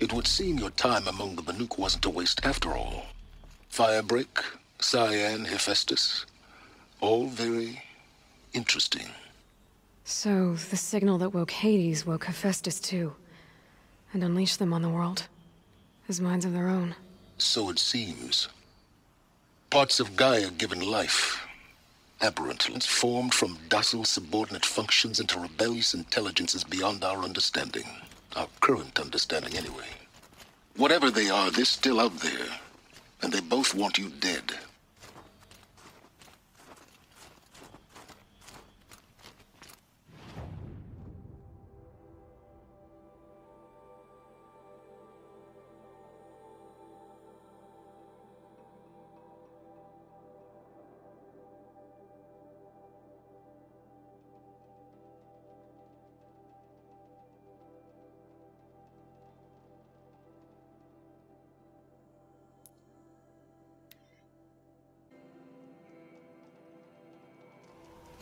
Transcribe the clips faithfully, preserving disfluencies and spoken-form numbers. It would seem your time among the Banuk wasn't a waste after all. Firebreak, Cyan, Hephaestus, all very interesting. So, the signal that woke Hades woke Hephaestus too, and unleashed them on the world, as minds of their own. So it seems. Parts of Gaia given life, aberrant, formed from docile subordinate functions into rebellious intelligences beyond our understanding. Our current understanding, anyway. Whatever they are, they're still out there, and they both want you dead.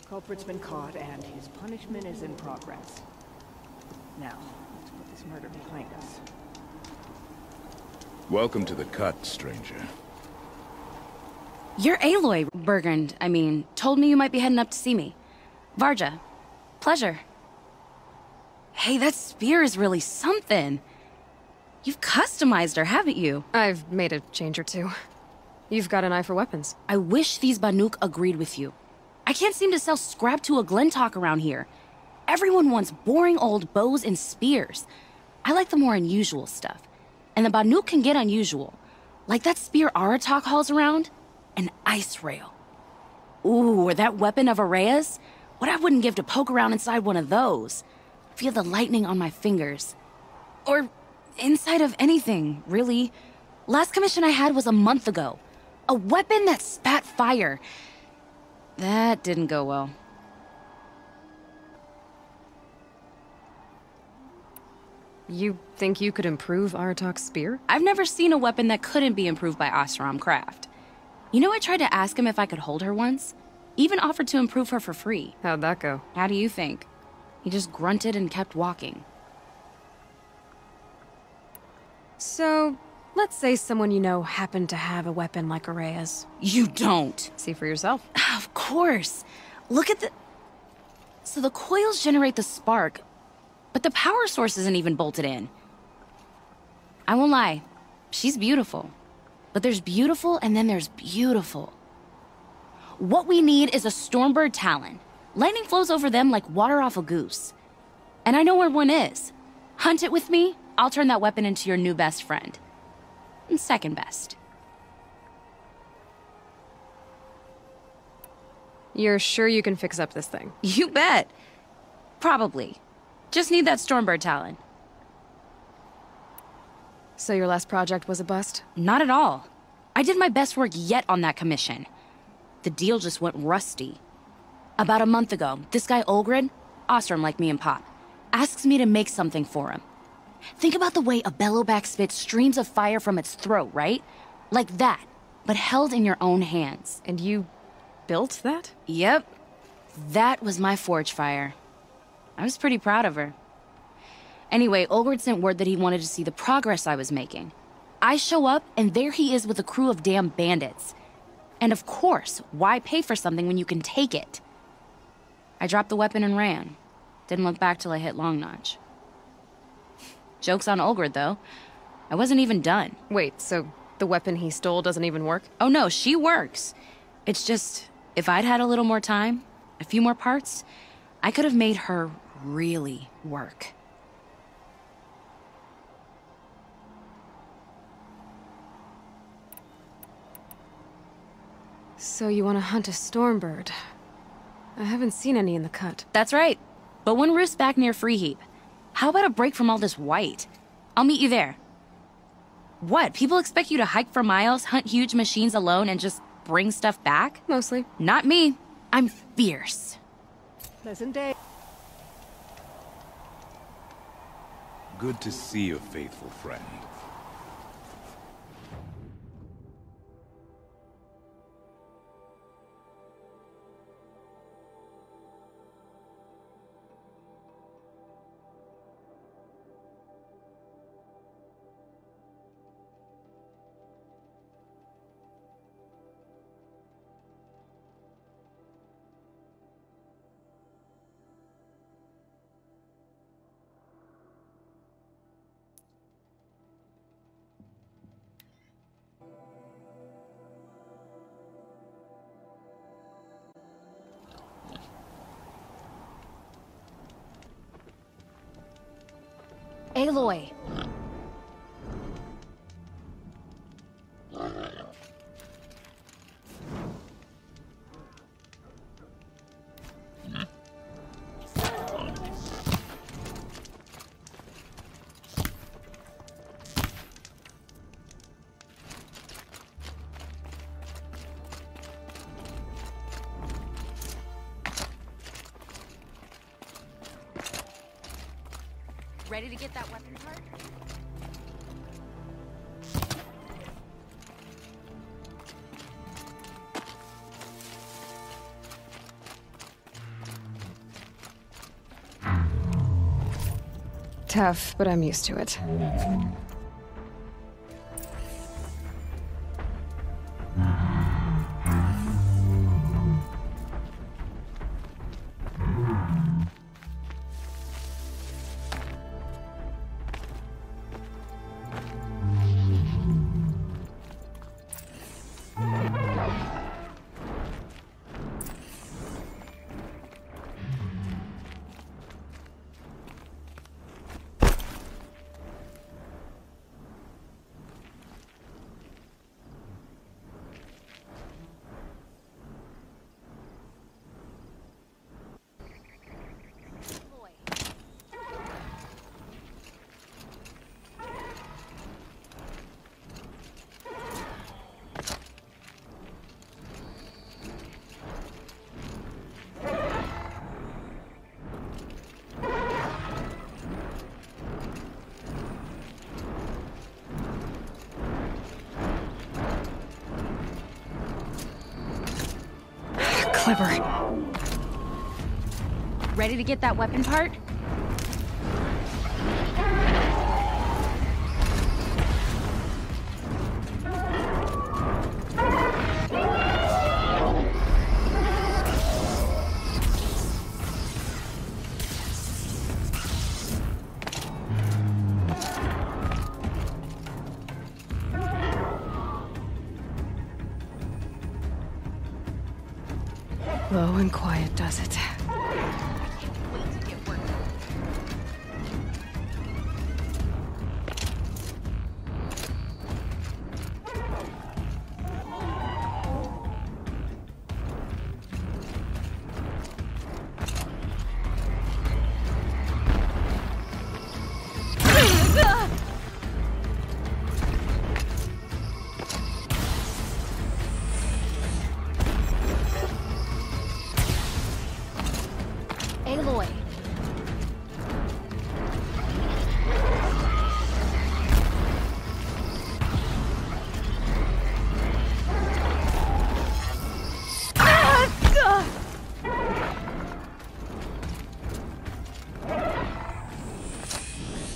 Culprit's been caught, and his punishment is in progress. Now, let's put this murder behind us. Welcome to the cut, stranger. You're Aloy, Bergund, I mean, told me you might be heading up to see me. Varja, pleasure. Hey, that spear is really something. You've customized her, haven't you? I've made a change or two. You've got an eye for weapons. I wish these Banuk agreed with you. I can't seem to sell scrap to a Glen talk around here. Everyone wants boring old bows and spears. I like the more unusual stuff. And the Banuk can get unusual. Like that spear Aratak hauls around. An ice rail. Ooh, or that weapon of Araya's. What I wouldn't give to poke around inside one of those. Feel the lightning on my fingers. Or inside of anything, really. Last commission I had was a month ago. A weapon that spat fire. That didn't go well. You think you could improve Aratak's spear? I've never seen a weapon that couldn't be improved by Oseram craft. You know, I tried to ask him if I could hold her once. Even offered to improve her for free. How'd that go? How do you think? He just grunted and kept walking. So, let's say someone you know happened to have a weapon like Araya's. You don't! See for yourself. Of course! Look at the... So the coils generate the spark, but the power source isn't even bolted in. I won't lie, she's beautiful. But there's beautiful and then there's beautiful. What we need is a Stormbird talon. Lightning flows over them like water off a goose. And I know where one is. Hunt it with me, I'll turn that weapon into your new best friend. And second best. You're sure you can fix up this thing? You bet! Probably. Just need that Stormbird talon. So your last project was a bust? Not at all. I did my best work yet on that commission. The deal just went rusty. About a month ago, this guy Olgrid, Ostrom like me and Pop, asks me to make something for him. Think about the way a bellowback spits streams of fire from its throat, right? Like that, but held in your own hands. And you built that? Yep. That was my forge fire. I was pretty proud of her. Anyway, Olgrend sent word that he wanted to see the progress I was making. I show up, and there he is with a crew of damn bandits. And of course, why pay for something when you can take it? I dropped the weapon and ran. Didn't look back till I hit Long Notch. Joke's on Olgrend, though. I wasn't even done. Wait, so the weapon he stole doesn't even work? Oh no, she works. It's just, if I'd had a little more time, a few more parts, I could have made her really work. So you want to hunt a Stormbird? I haven't seen any in the cut. That's right. But one roosts back near Freeheap. How about a break from all this white? I'll meet you there. What, people expect you to hike for miles, hunt huge machines alone, and just bring stuff back? Mostly. Not me. I'm fierce. Pleasant day. Good to see you, faithful friend. Aloy. Ready to get that weapon card? Tough, but I'm used to it. Ready to get that weapon part? Low and quiet does it.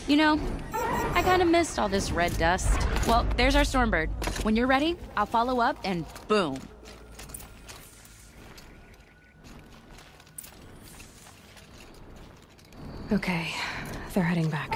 You know, I kind of missed all this red dust. Well, there's our Stormbird. When you're ready, I'll follow up and boom. Okay, they're heading back.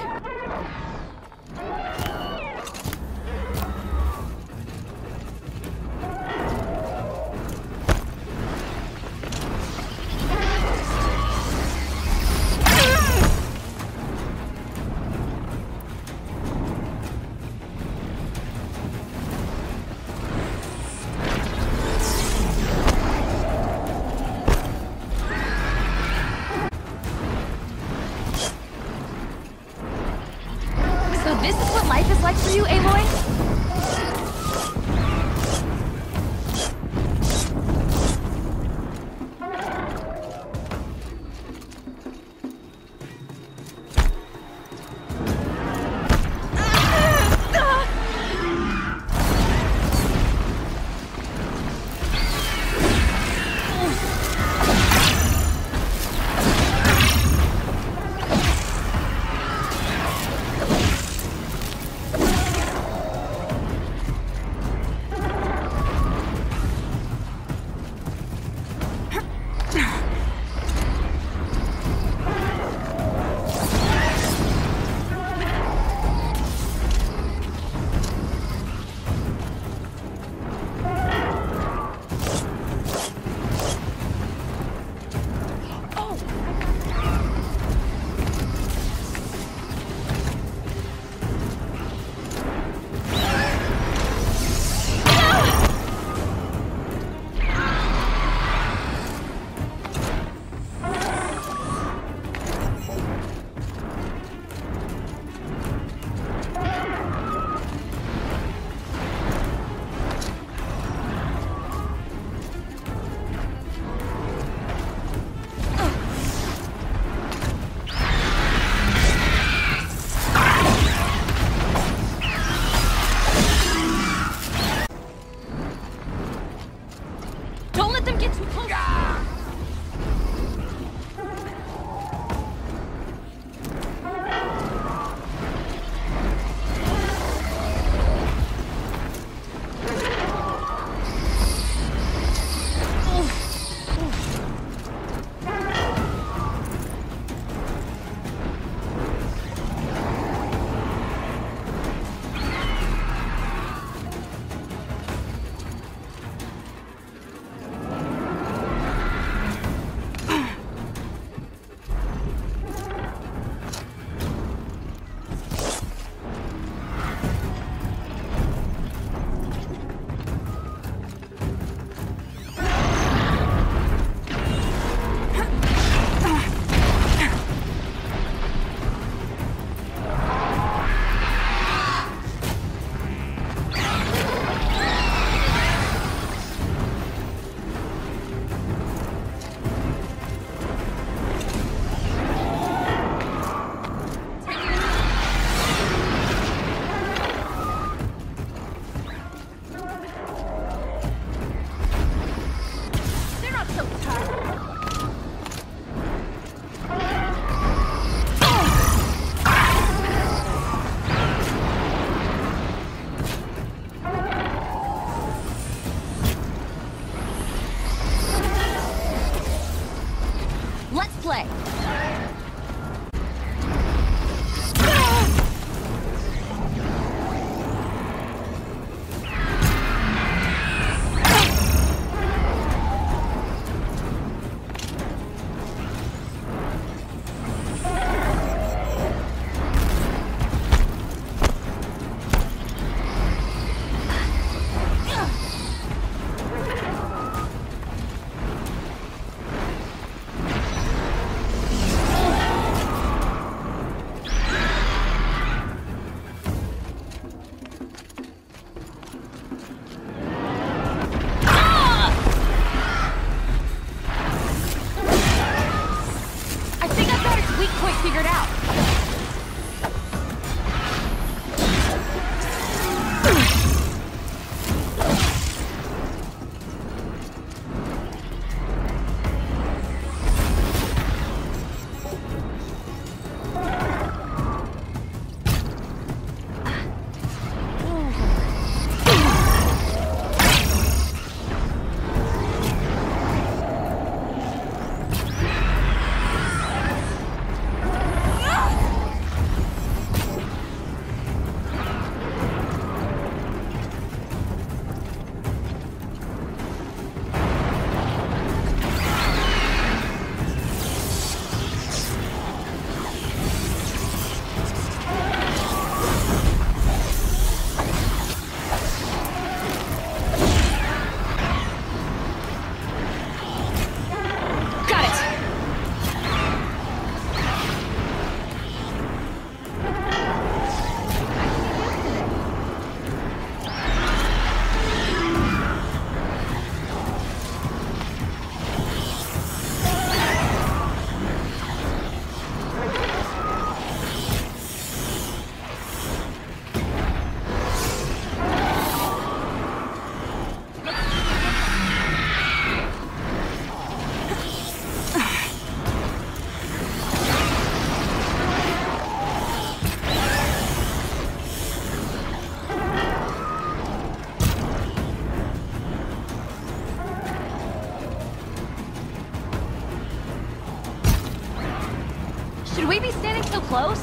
close?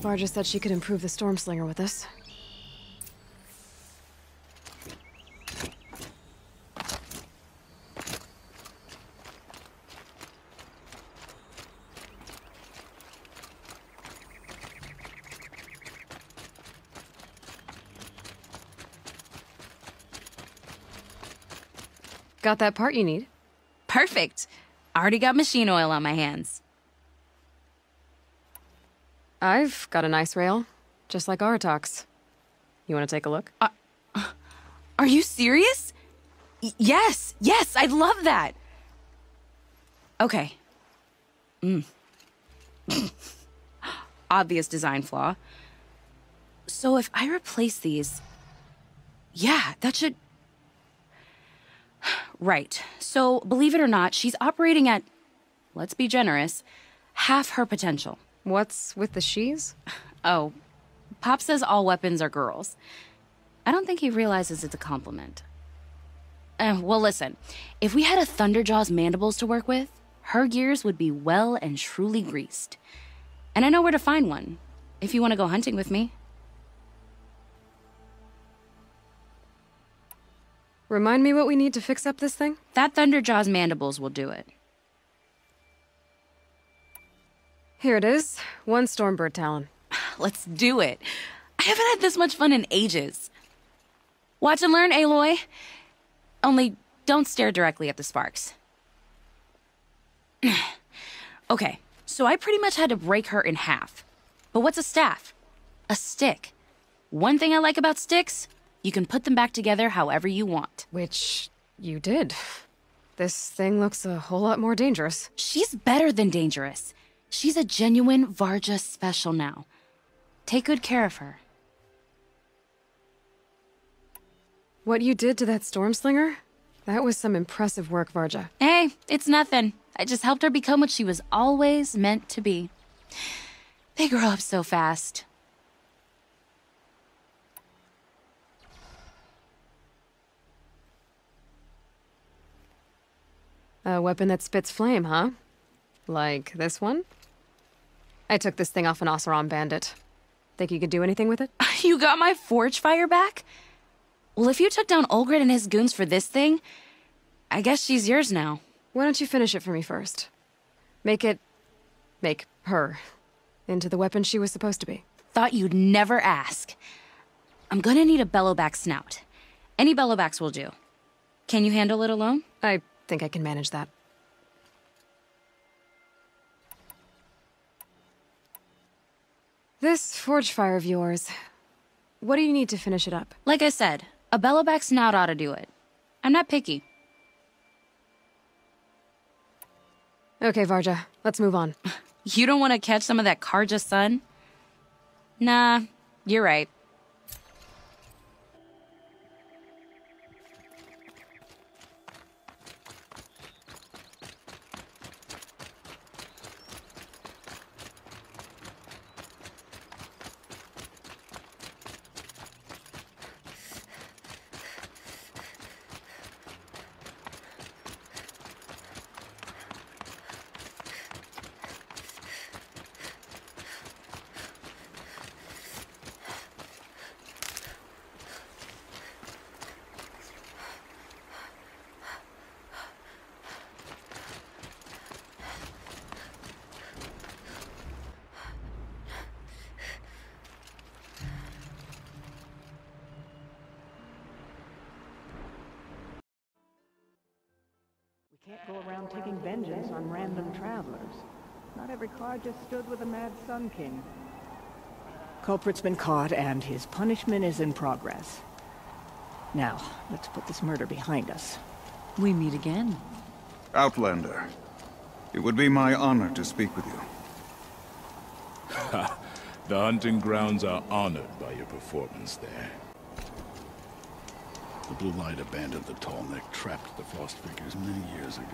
Varja said she could improve the Stormslinger with us. Got that part you need? Perfect! Already got machine oil on my hands. I've got a nice rail, just like Aratak's. You want to take a look? Uh, are you serious? Y yes, yes, I'd love that. Okay. Mm. Obvious design flaw. So if I replace these, yeah, that should... Right. So believe it or not, she's operating at, let's be generous, half her potential. What's with the she's? Oh, Pop says all weapons are girls. I don't think he realizes it's a compliment. Uh, well, listen, if we had a Thunderjaw's mandibles to work with, her gears would be well and truly greased. And I know where to find one, if you want to go hunting with me. Remind me what we need to fix up this thing? That Thunderjaw's mandibles will do it. Here it is, one Stormbird talon. Let's do it. I haven't had this much fun in ages. Watch and learn, Aloy. Only don't stare directly at the sparks. Okay, so I pretty much had to break her in half. But what's a staff? A stick. One thing I like about sticks, you can put them back together however you want. Which you did. This thing looks a whole lot more dangerous. She's better than dangerous. She's a genuine Varja special now. Take good care of her. What you did to that Stormslinger? That was some impressive work, Varja. Hey, it's nothing. I just helped her become what she was always meant to be. They grow up so fast. A weapon that spits flame, huh? Like this one? I took this thing off an Oseram bandit. Think you could do anything with it? You got my forge fire back? Well, if you took down Olgrend and his goons for this thing, I guess she's yours now. Why don't you finish it for me first? Make it... make her into the weapon she was supposed to be. Thought you'd never ask. I'm gonna need a bellowback snout. Any bellowbacks will do. Can you handle it alone? I think I can manage that. This forge fire of yours, what do you need to finish it up? Like I said, a bellowback snout ought to do it. I'm not picky. Okay, Varja, let's move on. You don't want to catch some of that Karja sun? Nah, you're right. Can't go around taking vengeance on random travelers. Not every car just stood with a mad Sun King. Culprit's been caught, and his punishment is in progress. Now, let's put this murder behind us. We meet again. Outlander, it would be my honor to speak with you. Ha! The hunting grounds are honored by your performance there. The Blue Light abandoned the Tall Neck, trapped the Frost Figures many years ago.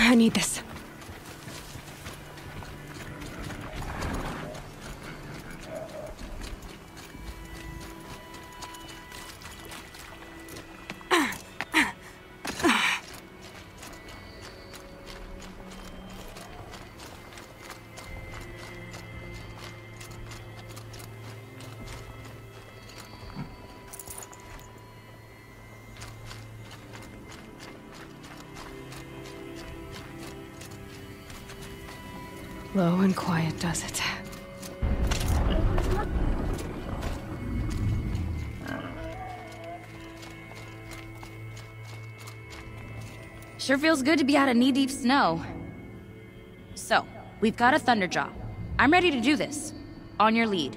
I need this. Low and quiet does it. Sure feels good to be out of knee-deep snow. So, we've got a Thunderjaw. I'm ready to do this. On your lead.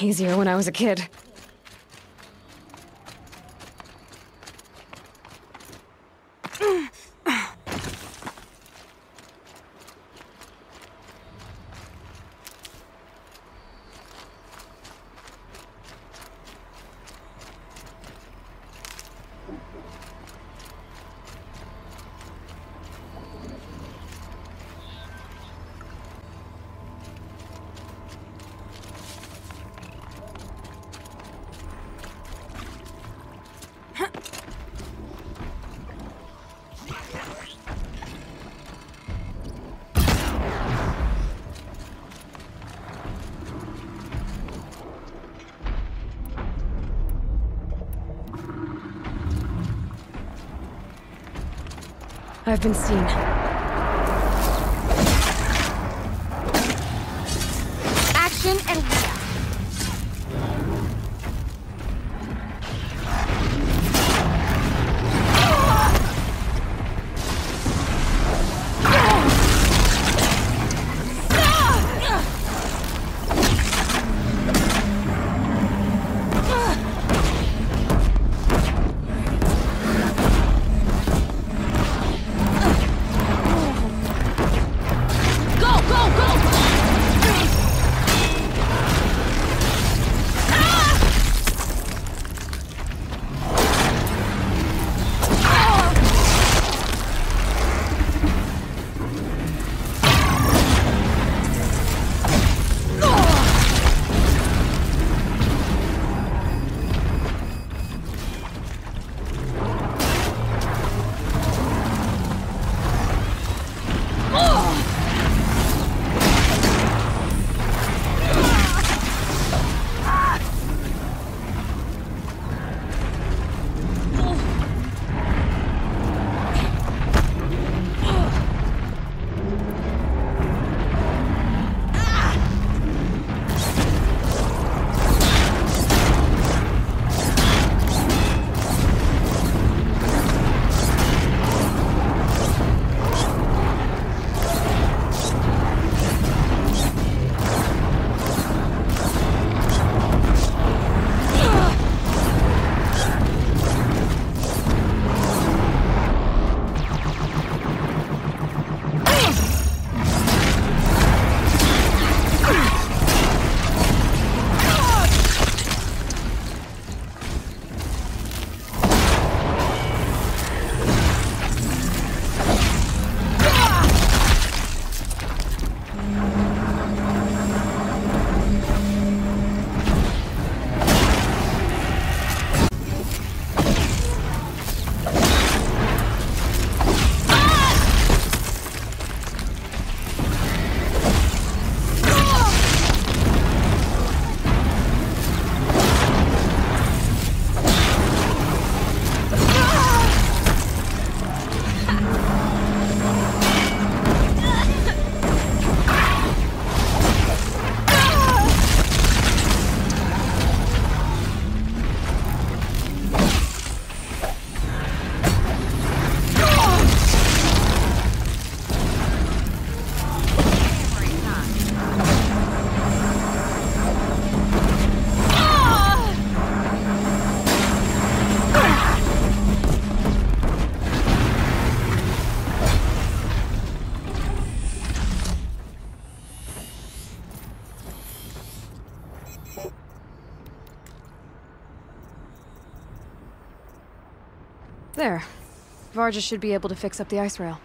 Easier when I was a kid. I've been seen. Action and react. There. Varja should be able to fix up the ice rail.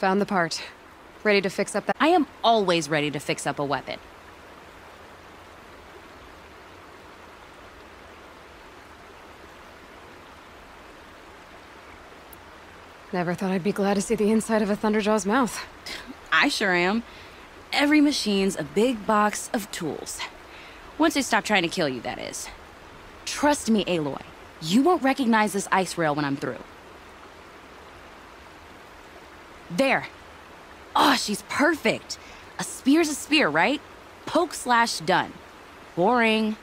Found the part. Ready to fix up that- I am always ready to fix up a weapon. Never thought I'd be glad to see the inside of a Thunderjaw's mouth. I sure am. Every machine's a big box of tools. Once they stop trying to kill you, that is. Trust me, Aloy. You won't recognize this ice rail when I'm through. There. Oh, she's perfect. A spear's a spear, right? Poke slash done. Boring.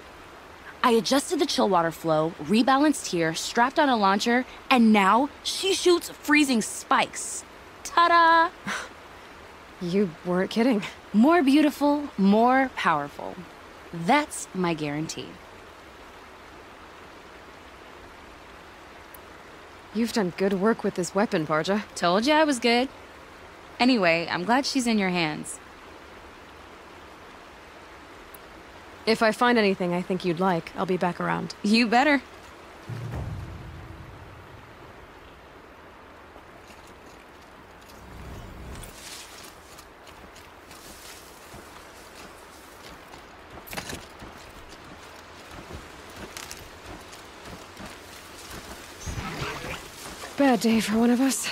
I adjusted the chill water flow, rebalanced here, strapped on a launcher, and now she shoots freezing spikes. Ta-da! You weren't kidding. More beautiful, more powerful. That's my guarantee. You've done good work with this weapon, Varja. Told you I was good. Anyway, I'm glad she's in your hands. If I find anything I think you'd like, I'll be back around. You better. Bad day for one of us.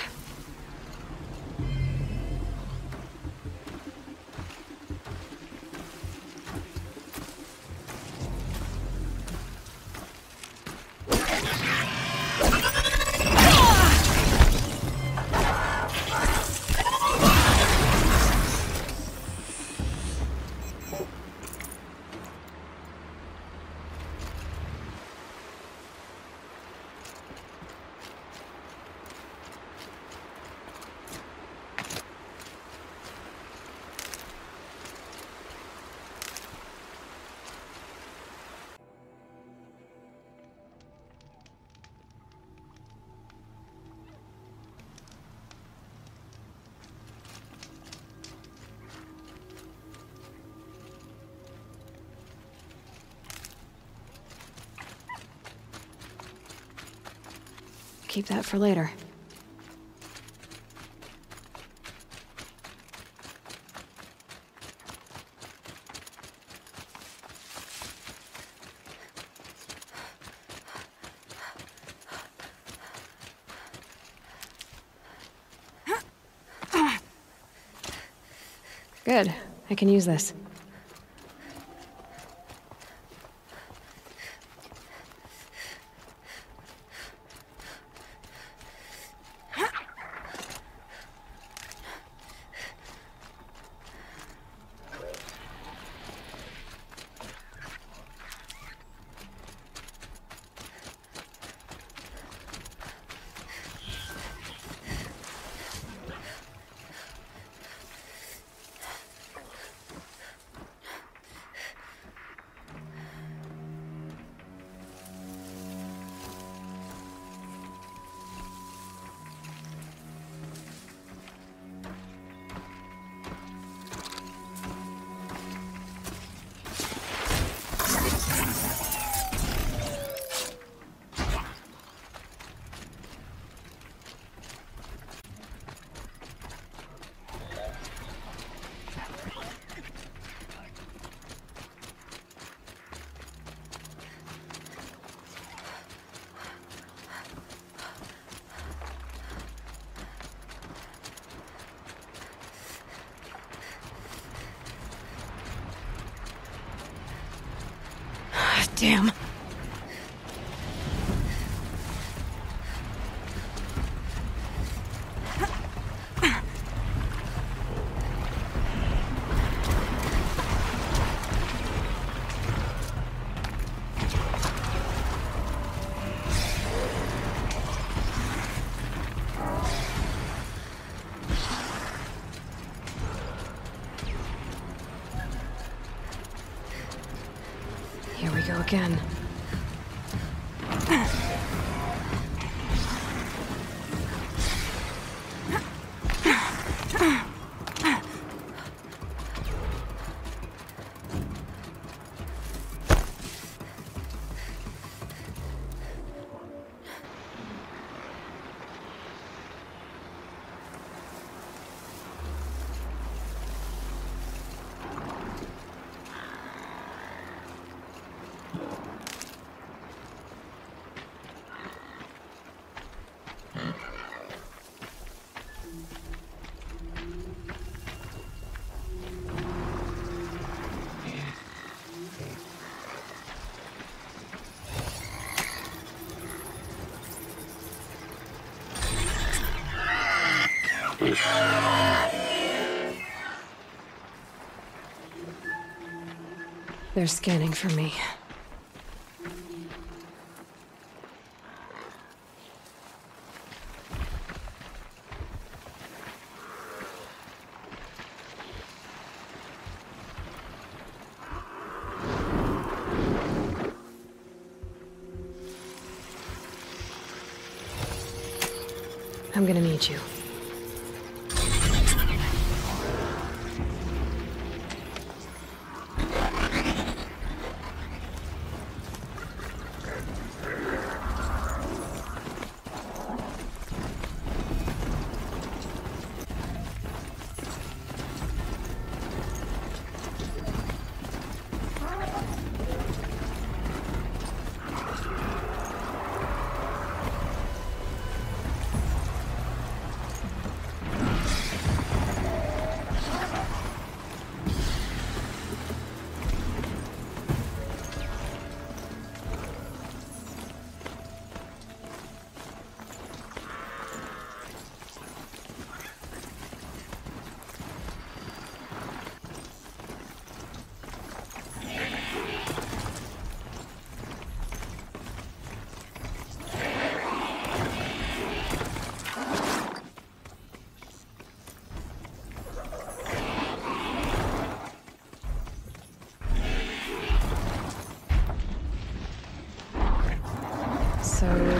Keep that for later. Good. I can use this. Damn. again. They're scanning for me. I'm gonna need you.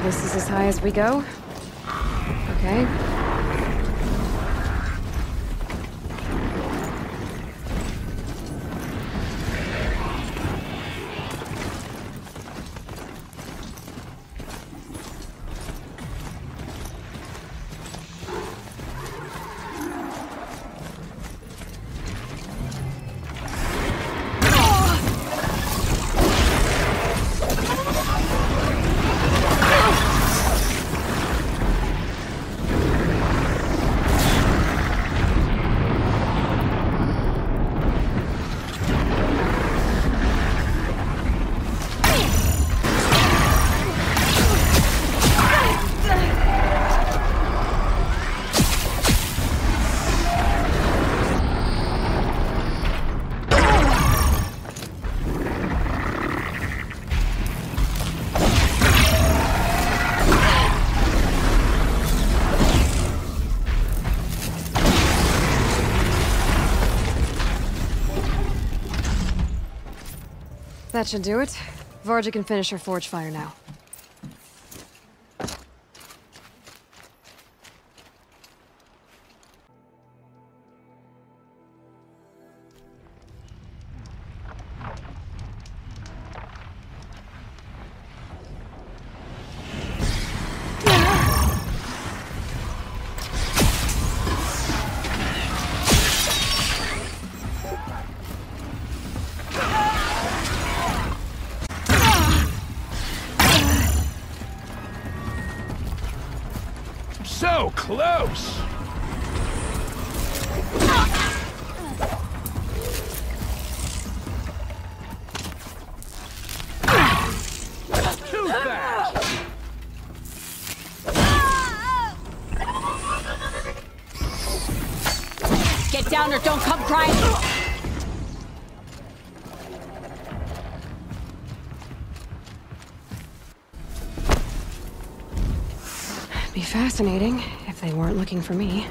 This is as high as we go. Okay. That should do it. Varja can finish her forge fire now. Close! Too fast! Get down or don't come crying! Fascinating, if they weren't looking for me.